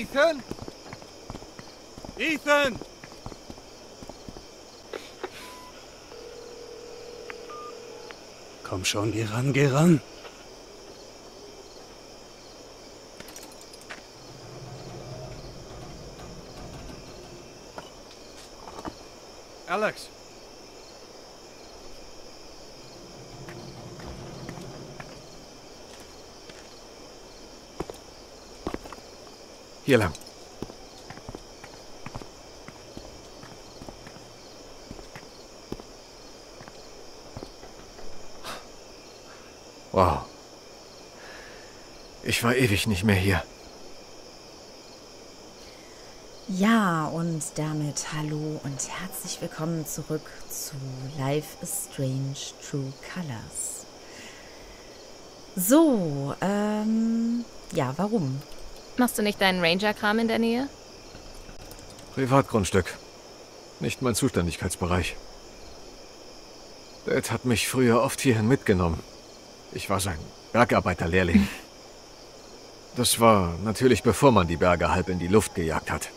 Ethan? Ethan! Komm schon, geh ran, geh ran. Alex. Hier lang. Wow. Ich war ewig nicht mehr hier. Ja, und damit hallo und herzlich willkommen zurück zu Life is Strange True Colors. So, ja, warum? Machst du nicht deinen Ranger-Kram in der Nähe? Privatgrundstück. Nicht mein Zuständigkeitsbereich. Dad hat mich früher oft hierhin mitgenommen. Ich war sein Bergarbeiterlehrling. Das war natürlich, bevor man die Berge halb in die Luft gejagt hat.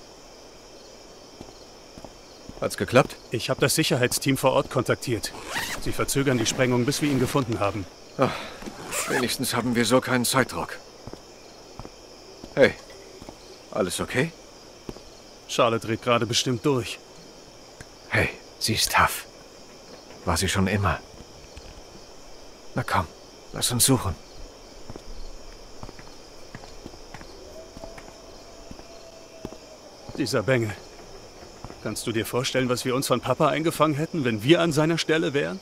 Hat's geklappt? Ich habe das Sicherheitsteam vor Ort kontaktiert. Sie verzögern die Sprengung, bis wir ihn gefunden haben. Ach, wenigstens haben wir so keinen Zeitdruck. Hey, alles okay? Charlotte dreht gerade bestimmt durch. Hey, sie ist tough. War sie schon immer. Na komm, lass uns suchen. Dieser Bengel. Kannst du dir vorstellen, was wir uns von Papa eingefangen hätten, wenn wir an seiner Stelle wären?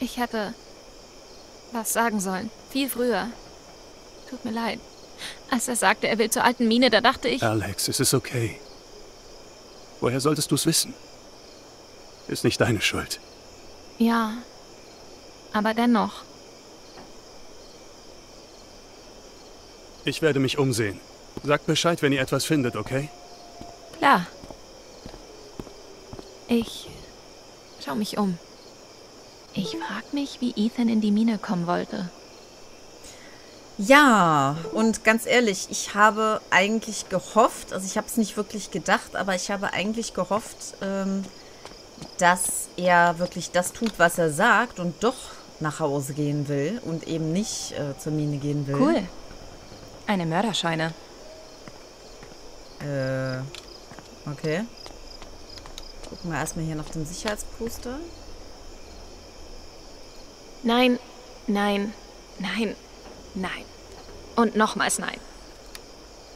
Ich hätte was sagen sollen. Viel früher. Tut mir leid. Als er sagte, er will zur alten Mine, da dachte ich... Alex, es ist okay. Woher solltest du es wissen? Ist nicht deine Schuld. Ja, aber dennoch. Ich werde mich umsehen. Sagt Bescheid, wenn ihr etwas findet, okay? Klar. Ich schau mich um. Ich frag mich, wie Ethan in die Mine kommen wollte. Ja, und ganz ehrlich, ich habe eigentlich gehofft, also ich habe es nicht wirklich gedacht, aber ich habe eigentlich gehofft, dass er wirklich das tut, was er sagt und doch nach Hause gehen will und eben nicht zur Mine gehen will. Cool. Eine Mörderscheine. Okay. Gucken wir erstmal hier nach dem Sicherheitsposter. Nein, nein, nein, nein. Und nochmals nein.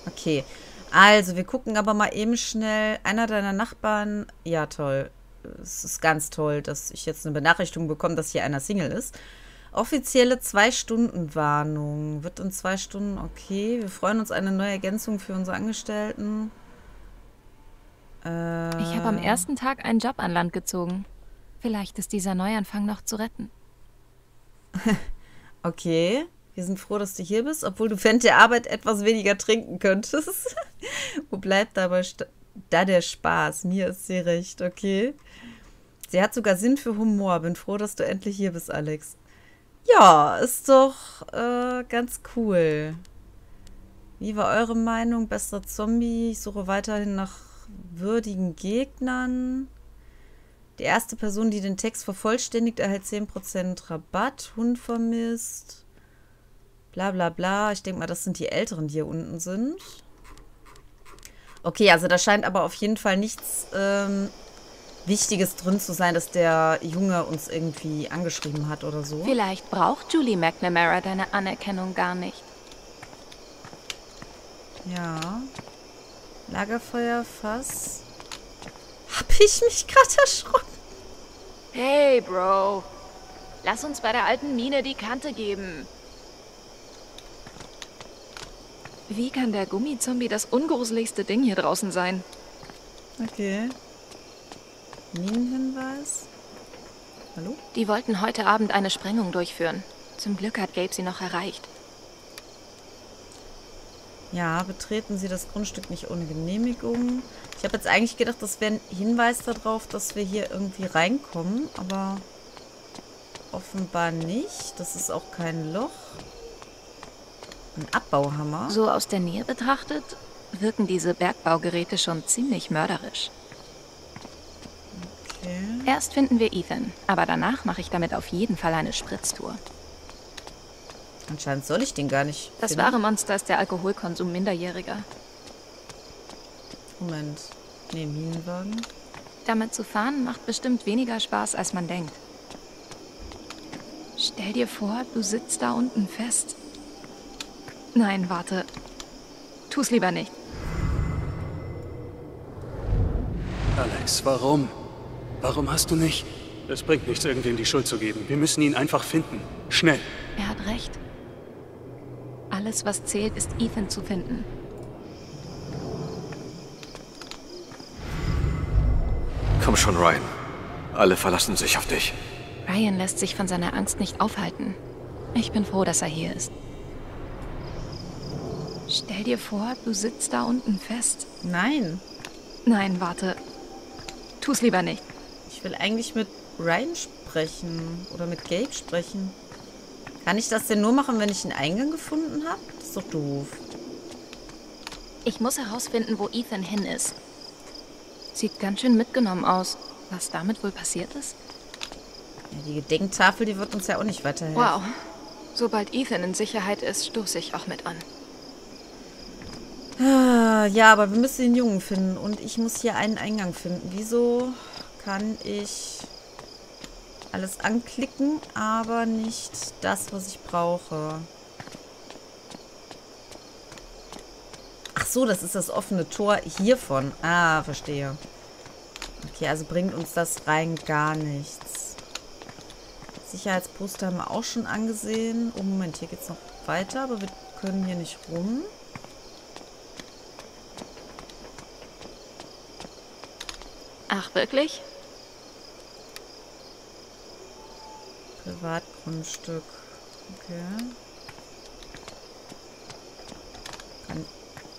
Okay, also wir gucken aber mal eben schnell. Einer deiner Nachbarn, ja toll. Es ist ganz toll, dass ich jetzt eine Benachrichtigung bekomme, dass hier einer Single ist. Offizielle 2-Stunden-Warnung. Wird in 2 Stunden, okay. Wir freuen uns eine neue Ergänzung für unsere Angestellten. Ich habe am ersten Tag einen Job an Land gezogen. Vielleicht ist dieser Neuanfang noch zu retten. Okay, wir sind froh, dass du hier bist, obwohl du während der Arbeit etwas weniger trinken könntest. Wo bleibt dabei da der Spaß? Mir ist sie recht, okay. Sie hat sogar Sinn für Humor. Bin froh, dass du endlich hier bist, Alex. Ja, ist doch ganz cool. Wie war eure Meinung? Bester Zombie? Ich suche weiterhin nach würdigen Gegnern. Die erste Person, die den Text vervollständigt, erhält 10% Rabatt. Hund vermisst. Bla bla bla. Ich denke mal, das sind die Älteren, die hier unten sind. Okay, also da scheint aber auf jeden Fall nichts Wichtiges drin zu sein, dass der Junge uns irgendwie angeschrieben hat oder so. Vielleicht braucht Julie McNamara deine Anerkennung gar nicht. Ja. Lagerfeuer, Fass. Hab ich mich gerade erschrocken? Hey, Bro. Lass uns bei der alten Mine die Kante geben. Wie kann der Gummizombie das ungruseligste Ding hier draußen sein? Okay. Minenhinweis? Hallo? Die wollten heute Abend eine Sprengung durchführen. Zum Glück hat Gabe sie noch erreicht. Ja, betreten Sie das Grundstück nicht ohne Genehmigung. Ich habe jetzt eigentlich gedacht, das wäre ein Hinweis darauf, dass wir hier irgendwie reinkommen, aber offenbar nicht. Das ist auch kein Loch. Ein Abbauhammer? So aus der Nähe betrachtet, wirken diese Bergbaugeräte schon ziemlich mörderisch. Okay. Erst finden wir Ethan, aber danach mache ich damit auf jeden Fall eine Spritztour. Anscheinend soll ich den gar nicht finden. Das wahre Monster ist der Alkoholkonsum Minderjähriger. Moment. Ne, Minenwagen. Damit zu fahren macht bestimmt weniger Spaß, als man denkt. Stell dir vor, du sitzt da unten fest. Nein, warte. Tu's lieber nicht. Alex, warum? Warum hast du nicht? Es bringt nichts, irgendwem die Schuld zu geben. Wir müssen ihn einfach finden. Schnell. Er hat recht. Alles, was zählt, ist Ethan zu finden. Komm schon, Ryan. Alle verlassen sich auf dich. Ryan lässt sich von seiner Angst nicht aufhalten. Ich bin froh, dass er hier ist. Stell dir vor, du sitzt da unten fest. Nein. Nein, warte. Tu's lieber nicht. Ich will eigentlich mit Ryan sprechen oder mit Gabe sprechen. Kann ich das denn nur machen, wenn ich einen Eingang gefunden habe? Das ist doch doof. Ich muss herausfinden, wo Ethan hin ist. Sieht ganz schön mitgenommen aus. Was damit wohl passiert ist? Ja, die Gedenktafel, die wird uns ja auch nicht weiterhelfen. Wow. Sobald Ethan in Sicherheit ist, stoße ich auch mit an. Ja, aber wir müssen den Jungen finden und ich muss hier einen Eingang finden. Wieso kann ich alles anklicken, aber nicht das, was ich brauche? Ach so, das ist das offene Tor hiervon. Ah, verstehe. Okay, also bringt uns das rein gar nichts. Sicherheitsposter haben wir auch schon angesehen. Oh, Moment, hier geht's noch weiter, aber wir können hier nicht rum. Ach, wirklich? Privatgrundstück. Okay.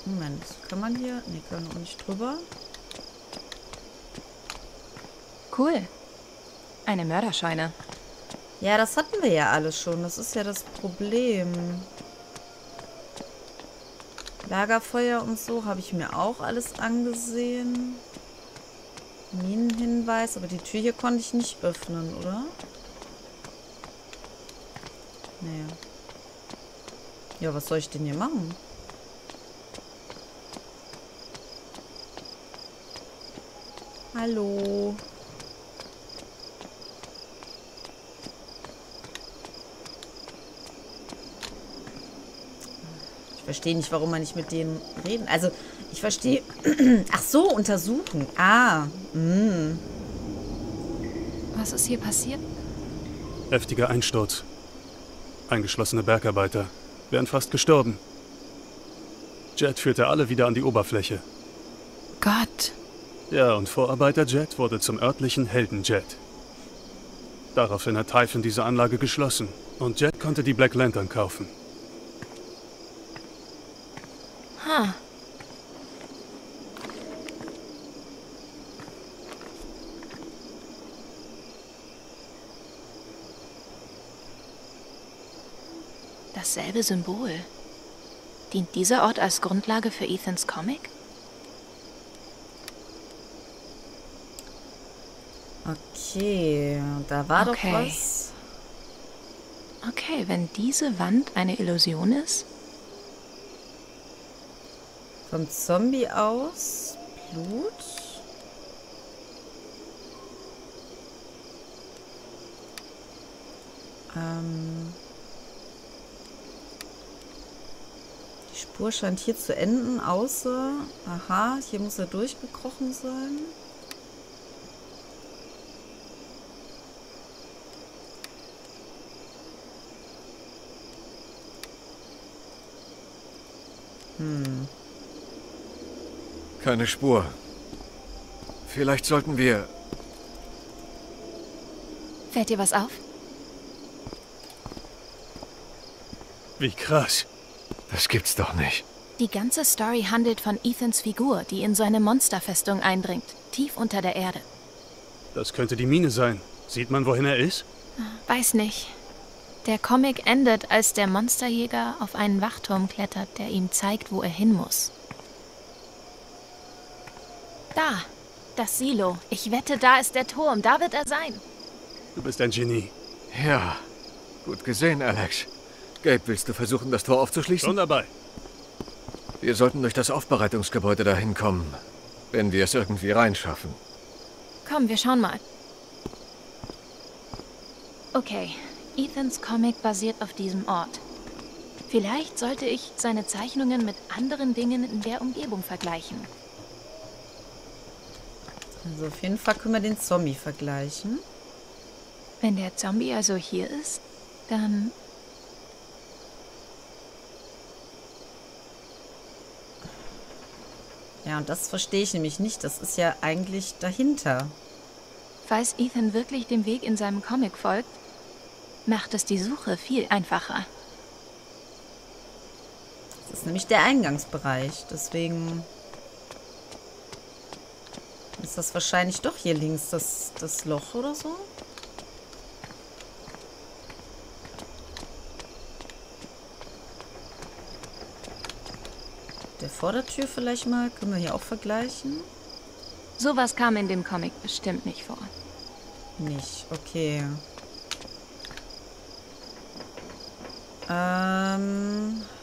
Moment, kann man hier? Ne, können wir auch nicht drüber. Cool. Eine Mörderscheune. Ja, das hatten wir ja alles schon. Das ist ja das Problem. Lagerfeuer und so habe ich mir auch alles angesehen. Minenhinweis, aber die Tür hier konnte ich nicht öffnen, oder? Naja. Ja, was soll ich denn hier machen? Hallo? Ich verstehe nicht, warum man nicht mit denen reden. Also, ich verstehe... Ach so, untersuchen. Ah. Was ist hier passiert? Heftiger Einsturz. Eingeschlossene Bergarbeiter. Wären fast gestorben. Jet führte alle wieder an die Oberfläche. Gott. Ja, und Vorarbeiter Jet wurde zum örtlichen Helden Jet. Daraufhin hat Typhon diese Anlage geschlossen. Und Jet konnte die Black Lantern kaufen. Ha. Dasselbe Symbol. Dient dieser Ort als Grundlage für Ethans Comic? Okay, da war doch was. Okay, wenn diese Wand eine Illusion ist? Vom Zombie aus? Blut? Die Spur scheint hier zu enden, außer... Aha, hier muss er durchgekrochen sein. Keine Spur. Vielleicht sollten wir... Fällt dir was auf? Wie krass. Das gibt's doch nicht. Die ganze Story handelt von Ethans Figur, die in so eine Monsterfestung eindringt, tief unter der Erde. Das könnte die Mine sein. Sieht man, wohin er ist? Weiß nicht. Der Comic endet, als der Monsterjäger auf einen Wachturm klettert, der ihm zeigt, wo er hin muss. Da, das Silo. Ich wette, da ist der Turm. Da wird er sein. Du bist ein Genie. Ja, gut gesehen, Alex. Gabe, willst du versuchen, das Tor aufzuschließen? Schon dabei. Wir sollten durch das Aufbereitungsgebäude dahin kommen, wenn wir es irgendwie reinschaffen. Komm, wir schauen mal. Okay. Ethans Comic basiert auf diesem Ort. Vielleicht sollte ich seine Zeichnungen mit anderen Dingen in der Umgebung vergleichen. Also auf jeden Fall können wir den Zombie vergleichen. Wenn der Zombie also hier ist, dann... Ja, und das verstehe ich nämlich nicht. Das ist ja eigentlich dahinter. Falls Ethan wirklich dem Weg in seinem Comic folgt, macht es die Suche viel einfacher. Das ist nämlich der Eingangsbereich. Deswegen ist das wahrscheinlich doch hier links das Loch oder so. Der Vordertür vielleicht mal. Können wir hier auch vergleichen? Sowas kam in dem Comic bestimmt nicht vor. Nicht, okay.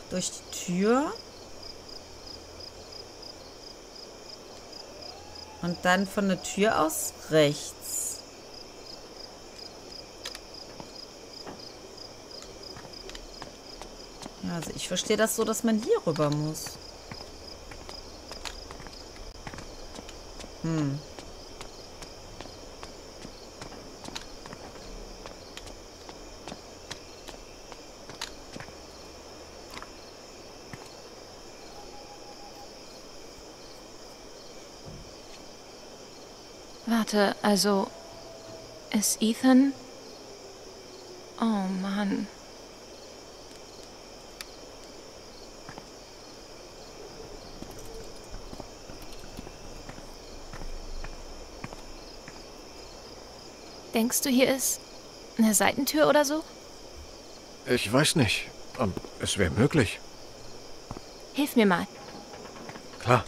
Durch die Tür. Und dann von der Tür aus rechts. Ja, also ich verstehe das so, dass man hier rüber muss. Hm. Warte, also ist Ethan? Oh Mann. Denkst du, hier ist eine Seitentür oder so? Ich weiß nicht. Es wäre möglich. Hilf mir mal. Klar.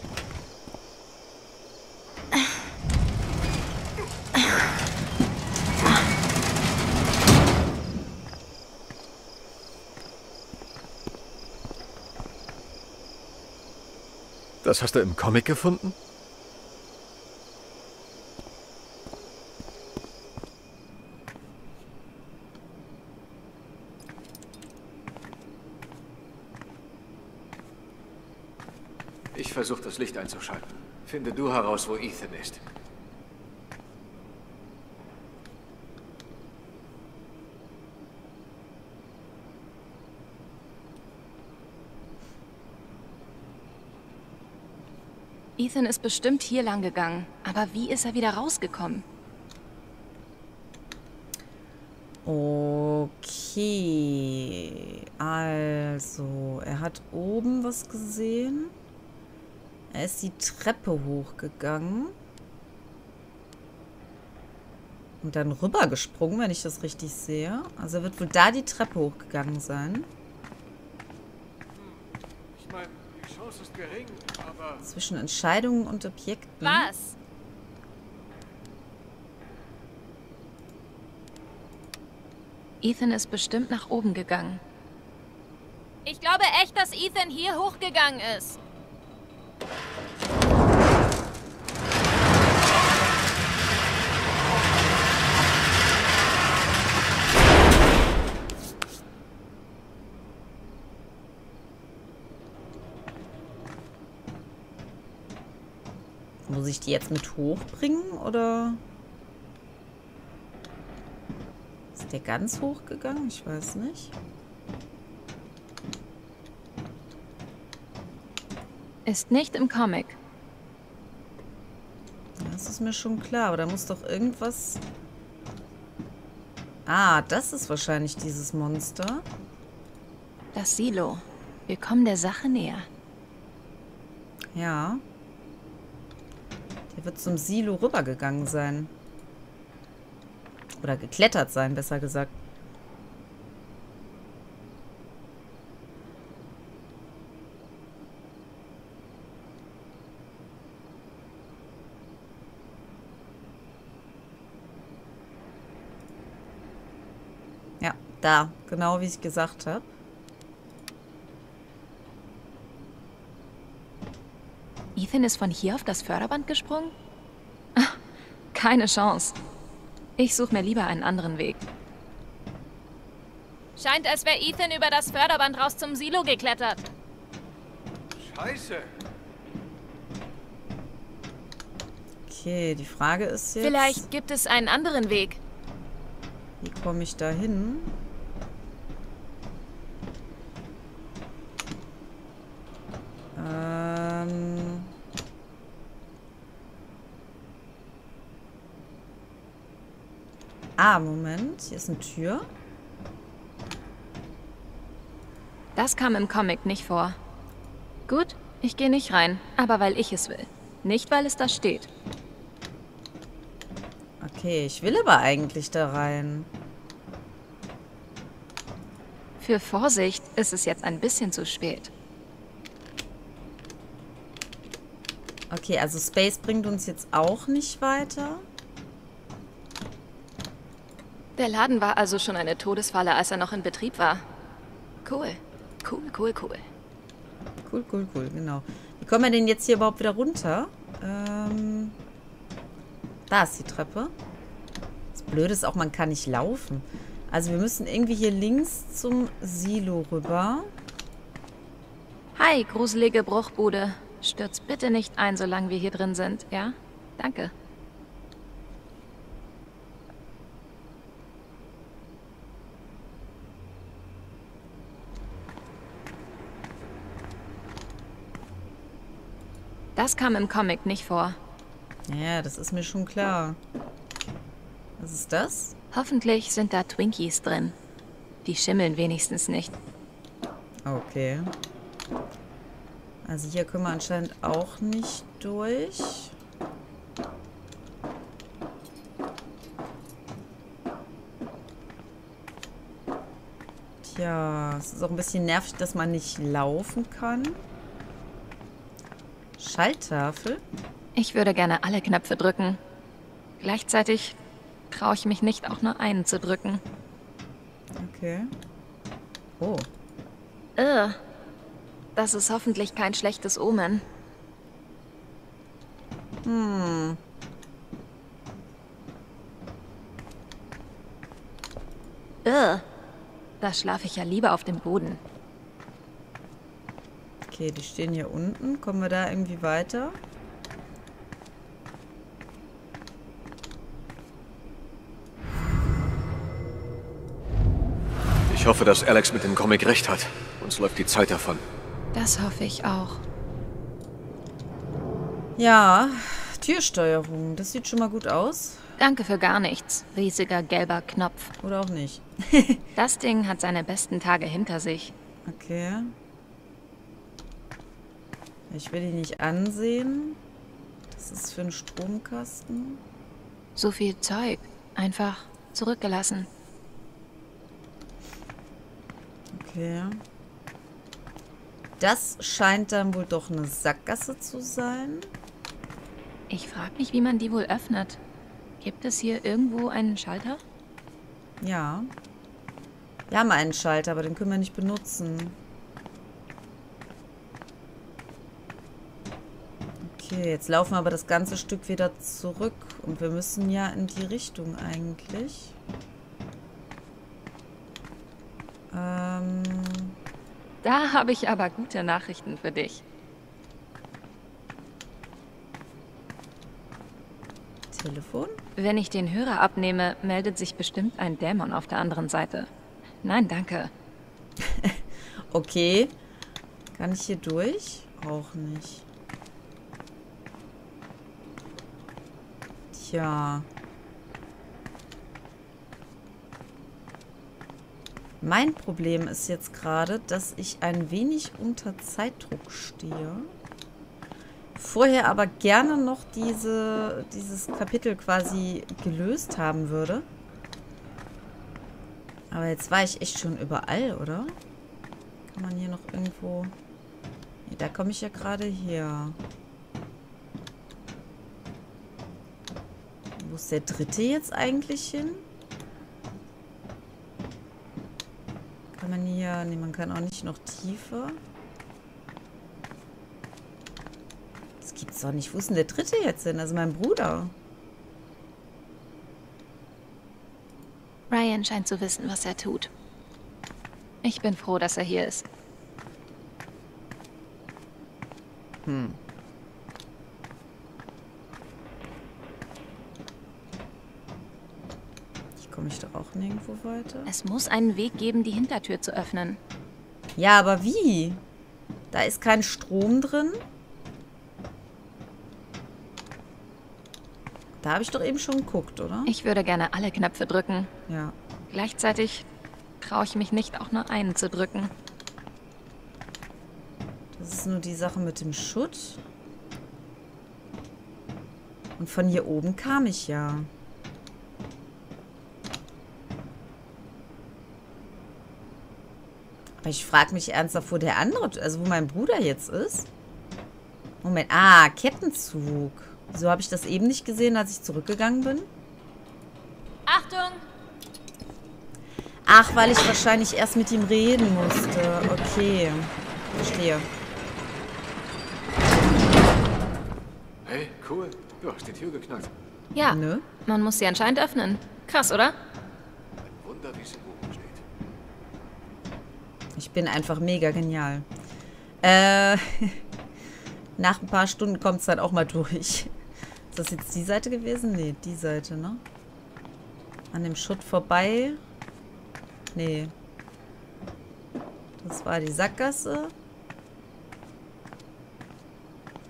Das hast du im Comic gefunden? Ich versuche, das Licht einzuschalten. Finde du heraus, wo Ethan ist. Ethan ist bestimmt hier lang gegangen, aber wie ist er wieder rausgekommen? Okay, also er hat oben was gesehen. Er ist die Treppe hochgegangen und dann rübergesprungen, wenn ich das richtig sehe. Also er wird wohl da die Treppe hochgegangen sein. Ich meine, die Chance ist gering. Zwischen Entscheidungen und Objekten. Was? Ethan ist bestimmt nach oben gegangen. Ich glaube echt, dass Ethan hier hochgegangen ist. Muss ich die jetzt mit hochbringen, oder? Ist der ganz hochgegangen? Ich weiß nicht. Ist nicht im Comic. Das ist mir schon klar, aber da muss doch irgendwas... Ah, das ist wahrscheinlich dieses Monster. Das Silo. Wir kommen der Sache näher. Ja. Er wird zum Silo rübergegangen sein. Oder geklettert sein, besser gesagt. Da, genau wie ich gesagt habe. Ethan ist von hier auf das Förderband gesprungen? Keine Chance. Ich suche mir lieber einen anderen Weg. Scheint, als wäre Ethan über das Förderband raus zum Silo geklettert. Scheiße! Okay, die Frage ist jetzt... Vielleicht gibt es einen anderen Weg. Wie komme ich da hin? Ah, Moment. Hier ist eine Tür. Das kam im Comic nicht vor. Gut, ich gehe nicht rein, aber weil ich es will. Nicht, weil es da steht. Okay, ich will aber eigentlich da rein. Für Vorsicht ist es jetzt ein bisschen zu spät. Okay, also Space bringt uns jetzt auch nicht weiter. Der Laden war also schon eine Todesfalle, als er noch in Betrieb war. Cool. Cool, genau. Wie kommen wir denn jetzt hier überhaupt wieder runter? Da ist die Treppe. Das Blöde ist auch, man kann nicht laufen. Also wir müssen irgendwie hier links zum Silo rüber. Hi, gruselige Bruchbude. Stürzt bitte nicht ein, solange wir hier drin sind, ja? Danke. Das kam im Comic nicht vor. Ja, das ist mir schon klar. Was ist das? Hoffentlich sind da Twinkies drin. Die schimmeln wenigstens nicht. Okay. Also hier können wir anscheinend auch nicht durch. Tja, es ist auch ein bisschen nervig, dass man nicht laufen kann. Schalltafel? Ich würde gerne alle Knöpfe drücken. Gleichzeitig traue ich mich nicht, auch nur einen zu drücken. Okay. Oh. Das ist hoffentlich kein schlechtes Omen. Da schlafe ich ja lieber auf dem Boden. Okay, die stehen hier unten. Kommen wir da irgendwie weiter? Ich hoffe, dass Alex mit dem Comic recht hat. Uns läuft die Zeit davon. Das hoffe ich auch. Ja, Türsteuerung. Das sieht schon mal gut aus. Danke für gar nichts. Riesiger gelber Knopf. Oder auch nicht. Das Ding hat seine besten Tage hinter sich. Okay. Ich will ihn nicht ansehen. Das ist für einen Stromkasten. So viel Zeug. Einfach zurückgelassen. Okay. Das scheint dann wohl doch eine Sackgasse zu sein. Ich frage mich, wie man die wohl öffnet. Gibt es hier irgendwo einen Schalter? Ja. Wir haben einen Schalter, aber den können wir nicht benutzen. Okay, jetzt laufen wir aber das ganze Stück wieder zurück. Und wir müssen ja in die Richtung eigentlich. Da habe ich aber gute Nachrichten für dich. Telefon? Wenn ich den Hörer abnehme, meldet sich bestimmt ein Dämon auf der anderen Seite. Nein, danke. Okay. Kann ich hier durch? Auch nicht. Tja. Mein Problem ist jetzt gerade, dass ich ein wenig unter Zeitdruck stehe. Vorher aber gerne noch dieses Kapitel quasi gelöst haben würde. Aber jetzt war ich echt schon überall, oder? Kann man hier noch irgendwo... Nee, da komme ich ja gerade her. Wo ist der dritte jetzt eigentlich hin? man hier... Ne, man kann auch nicht noch tiefer. Das gibt's doch nicht. Wo ist denn der dritte jetzt hin? Also mein Bruder. Ryan scheint zu wissen, was er tut. Ich bin froh, dass er hier ist. Hm. Ich komme mich doch auch nirgendwo weiter. Es muss einen Weg geben, die Hintertür zu öffnen. Ja, aber wie? Da ist kein Strom drin. Da habe ich doch eben schon geguckt, oder? Ich würde gerne alle Knöpfe drücken. Ja. Gleichzeitig traue ich mich nicht, auch nur einen zu drücken. Das ist nur die Sache mit dem Schutt. Und von hier oben kam ich ja. Aber ich frage mich ernsthaft, wo der andere, also wo mein Bruder jetzt ist. Moment, ah, Kettenzug. Wieso habe ich das eben nicht gesehen, als ich zurückgegangen bin? Achtung! Ach, weil ich wahrscheinlich erst mit ihm reden musste. Okay. Verstehe. Hey, cool. Du hast die Tür geknackt. Ja, ne? Man muss sie anscheinend öffnen. Krass, oder? Ein Wunder, wie es im Buch steht. Ich bin einfach mega genial. Nach ein paar Stunden kommt es dann auch mal durch. Ist das jetzt die Seite gewesen? Nee, die Seite, ne? An dem Schutt vorbei. Nee. Das war die Sackgasse.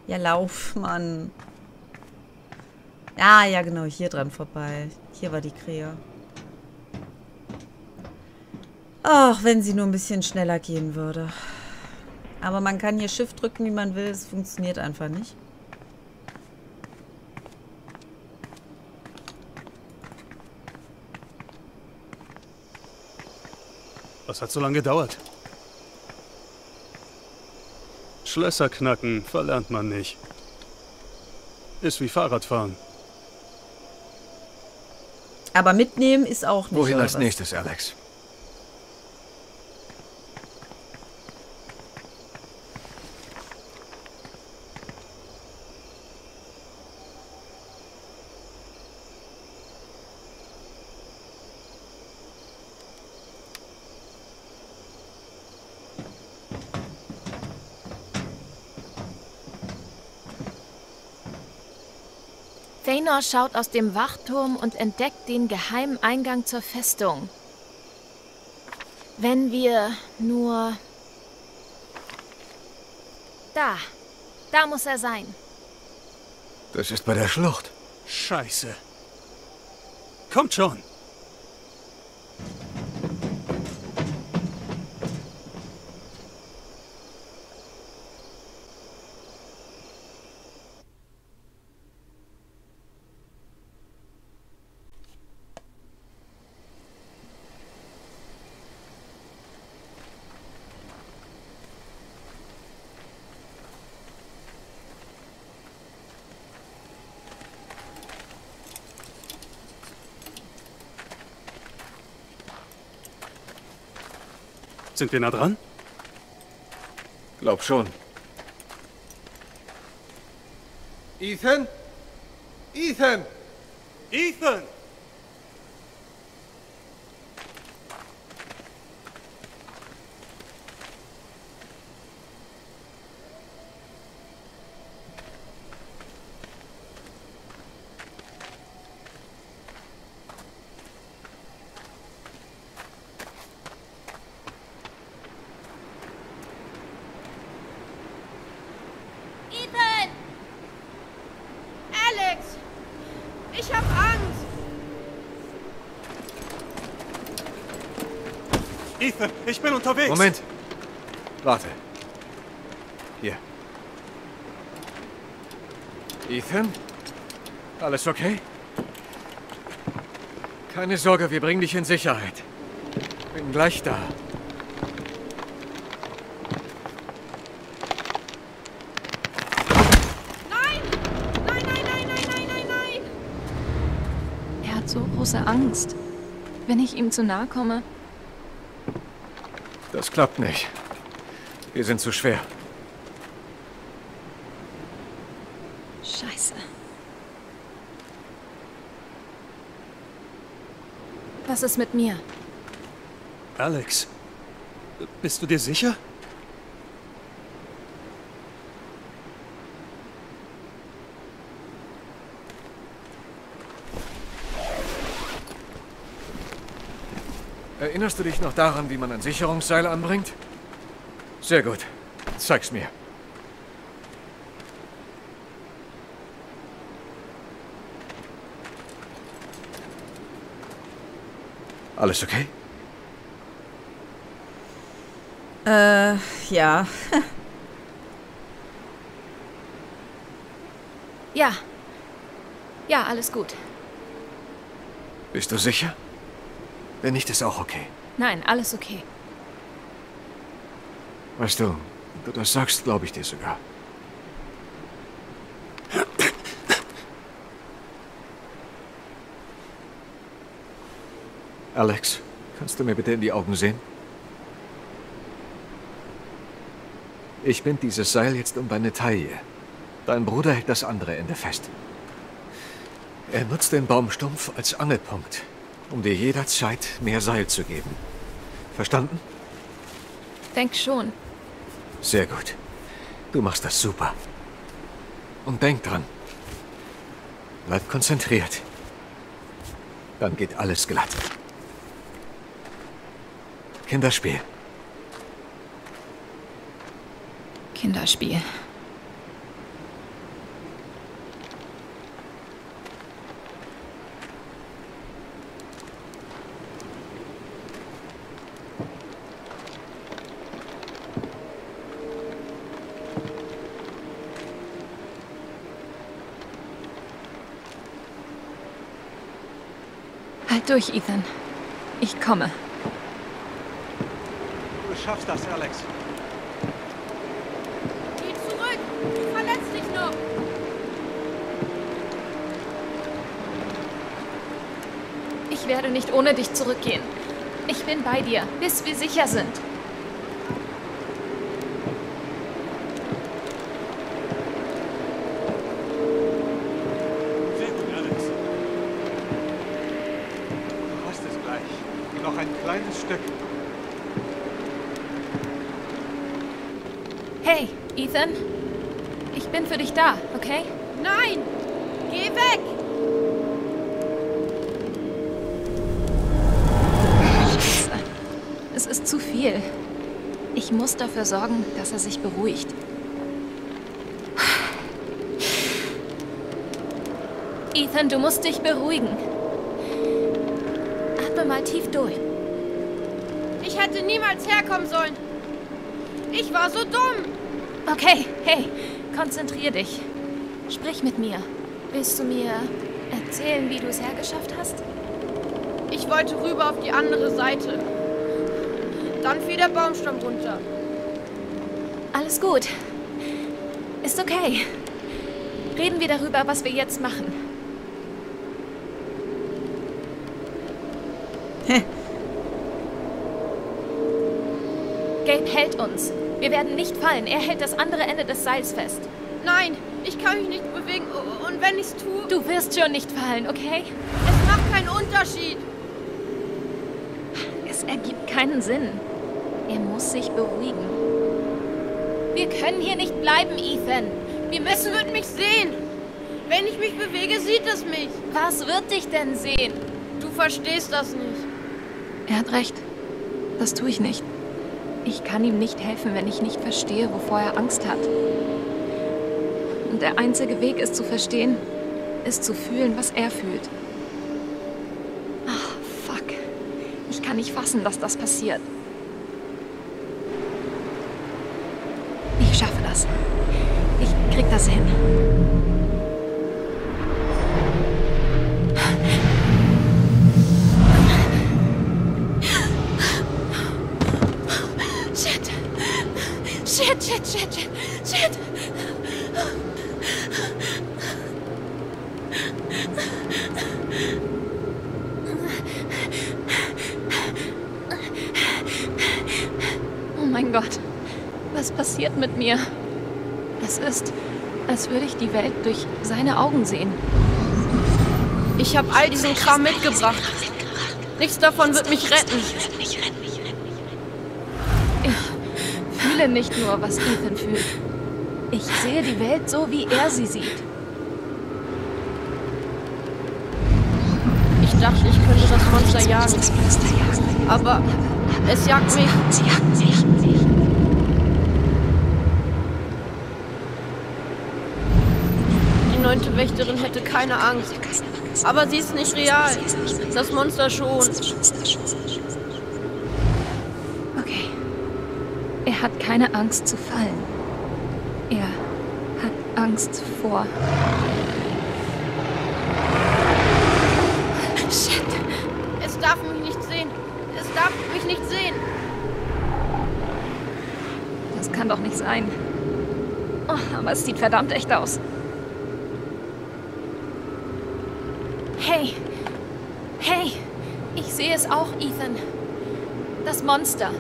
Ja, lauf, Mann. Ah, ja, genau. Hier dran vorbei. Hier war die Krähe. Ach, wenn sie nur ein bisschen schneller gehen würde. Aber man kann hier Shift drücken, wie man will. Es funktioniert einfach nicht. Was hat so lange gedauert? Schlösser knacken verlernt man nicht. Ist wie Fahrradfahren. Aber mitnehmen ist auch nicht. Wohin als nächstes, Alex? Thaynor schaut aus dem Wachturm und entdeckt den geheimen Eingang zur Festung. Wenn wir nur... Da muss er sein. Das ist bei der Schlucht. Scheiße. Kommt schon. Sind wir nah dran? Glaub schon. Ethan? Ethan! Ethan! Ich bin unterwegs. Moment. Warte. Hier. Ethan? Alles okay? Keine Sorge, wir bringen dich in Sicherheit. Bin gleich da. Nein! Nein, nein, nein, nein, nein, nein, nein! Er hat so große Angst. Wenn ich ihm zu nahe komme... Das klappt nicht. Wir sind zu schwer. Scheiße. Was ist mit mir? Alex, bist du dir sicher? Erinnerst du dich noch daran, wie man ein Sicherungsseil anbringt? Sehr gut. Zeig's mir. Alles okay? Ja. Ja. Ja, alles gut. Bist du sicher? Wenn nicht, ist auch okay. Nein, alles okay. Weißt du, wenn du das sagst, glaube ich dir sogar. Alex, kannst du mir bitte in die Augen sehen? Ich binde dieses Seil jetzt um deine Taille. Dein Bruder hält das andere Ende fest. Er nutzt den Baumstumpf als Angelpunkt, um dir jederzeit mehr Seil zu geben. Verstanden? Denk schon. Sehr gut. Du machst das super. Und denk dran. Bleib konzentriert. Dann geht alles glatt. Kinderspiel. Kinderspiel. Halt durch, Ethan. Ich komme. Du schaffst das, Alex. Geh zurück! Du verletzt dich noch! Ich werde nicht ohne dich zurückgehen. Ich bin bei dir, bis wir sicher sind. Sehr gut, Alex. Du hast es gleich. Noch ein kleines Stück. Hey, Ethan, ich bin für dich da, okay? Nein! Geh weg! Scheiße. Es ist zu viel. Ich muss dafür sorgen, dass er sich beruhigt. Ethan, du musst dich beruhigen. Atme mal tief durch. Ich hätte niemals herkommen sollen. Ich war so dumm. Okay, hey, konzentrier dich. Sprich mit mir. Willst du mir erzählen, wie du es hergeschafft hast? Ich wollte rüber auf die andere Seite. Dann fiel der Baumstamm runter. Alles gut. Ist okay. Reden wir darüber, was wir jetzt machen. Gabe hält uns. Wir werden nicht fallen. Er hält das andere Ende des Seils fest. Nein, ich kann mich nicht bewegen. Und wenn ich es tue... Du wirst schon nicht fallen, okay? Es macht keinen Unterschied. Es ergibt keinen Sinn. Er muss sich beruhigen. Wir können hier nicht bleiben, Ethan. Wir müssen... Es wird mich sehen. Wenn ich mich bewege, sieht es mich. Was wird dich denn sehen? Du verstehst das nicht. Er hat recht. Das tue ich nicht. Ich kann ihm nicht helfen, wenn ich nicht verstehe, wovor er Angst hat. Und der einzige Weg, es zu verstehen, ist zu fühlen, was er fühlt. Ach, fuck. Ich kann nicht fassen, dass das passiert. Ich schaffe das. Ich krieg das hin. Shit! mein Gott, was passiert mit mir? Es ist, als würde ich die Welt durch seine Augen sehen. Ich habe all diesen Kram mitgebracht. Nichts davon wird mich retten. Ich fühle nicht nur, was Ethan fühlt. Ich sehe die Welt so, wie er sie sieht. Ich dachte, ich könnte das Monster jagen. Aber es jagt mich. Die 9. Wächterin hätte keine Angst. Aber sie ist nicht real. Das Monster schon. Okay. Er hat keine Angst zu fallen. Er hat Angst vor... Shit. Es darf mich nicht sehen. Es darf mich nicht sehen. Das kann doch nicht sein. Oh, aber es sieht verdammt echt aus. Hey. Hey. Ich sehe es auch, Ethan. Das Monster.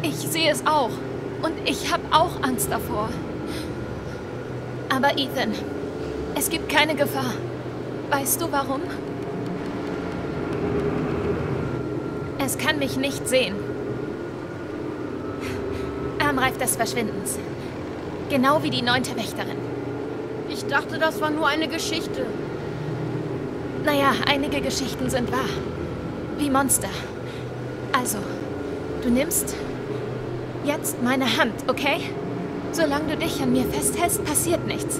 Ich sehe es auch. Und ich habe auch Angst davor. Aber Ethan, es gibt keine Gefahr. Weißt du warum? Es kann mich nicht sehen. Armreif des Verschwindens. Genau wie die 9. Wächterin. Ich dachte, das war nur eine Geschichte. Naja, einige Geschichten sind wahr. Wie Monster. Also, du nimmst jetzt meine Hand, okay? Solange du dich an mir festhältst, passiert nichts.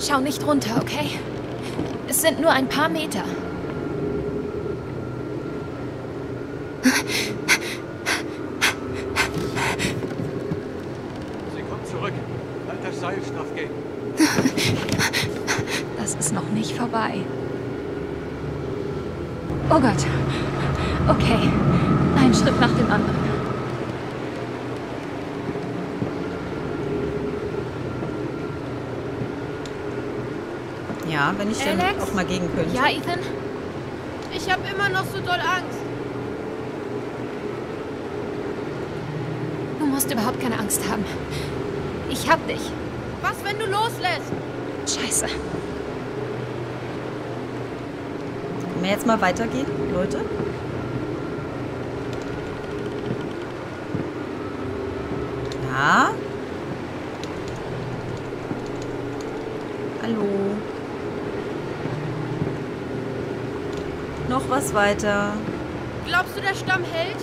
Schau nicht runter, okay? Es sind nur ein paar Meter. Sie kommt zurück. Halt das Seil straff, Gabe. Das ist noch nicht vorbei. Oh Gott. Okay. Ein Schritt nach dem anderen. Ja, wenn ich dann Alex? Auch mal gehen könnte. Ja, Ethan? Ich habe immer noch so doll Angst. Du musst überhaupt keine Angst haben. Ich hab dich. Was, wenn du loslässt? Scheiße. Können wir jetzt mal weitergehen, Leute? Ja? Hallo? Noch was weiter. Glaubst du, der Stamm hält?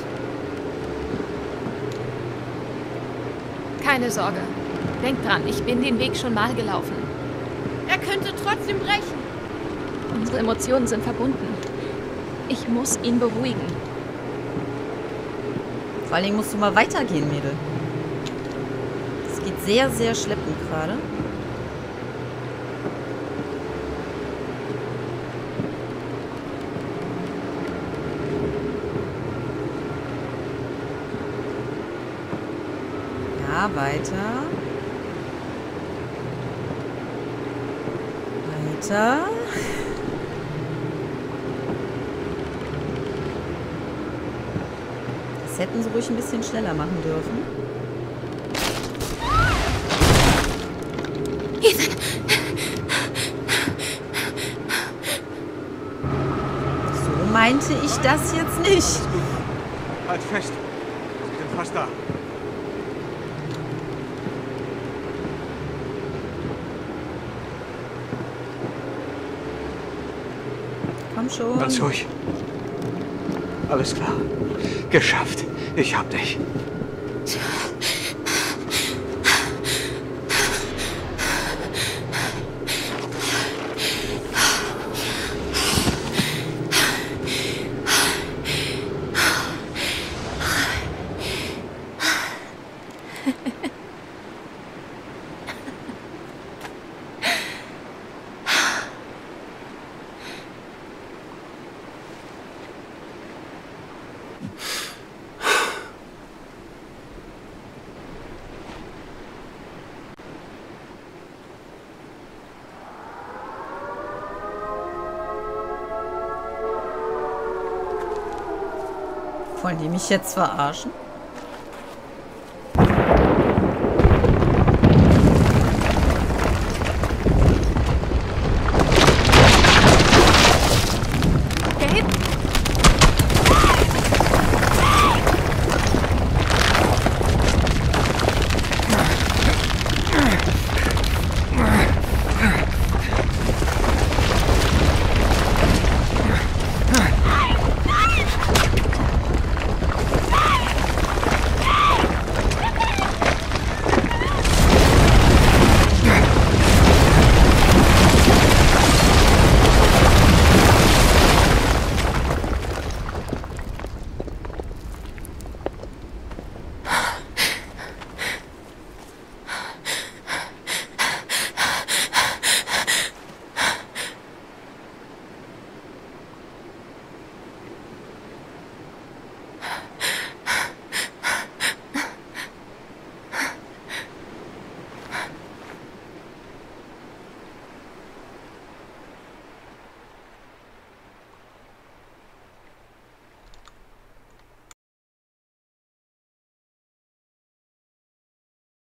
Keine Sorge. Denk dran, ich bin den Weg schon mal gelaufen. Er könnte trotzdem brechen. Unsere Emotionen sind verbunden. Ich muss ihn beruhigen. Vor allen Dingen musst du mal weitergehen, Mädel. Es geht sehr, sehr schleppend gerade. Weiter. Weiter. Das hätten sie ruhig ein bisschen schneller machen dürfen. Ethan. So meinte ich das jetzt nicht. Halt fest. Sie sind fast da. Schon. Ganz ruhig. Alles klar. Geschafft. Ich hab dich. Wollen die mich jetzt verarschen?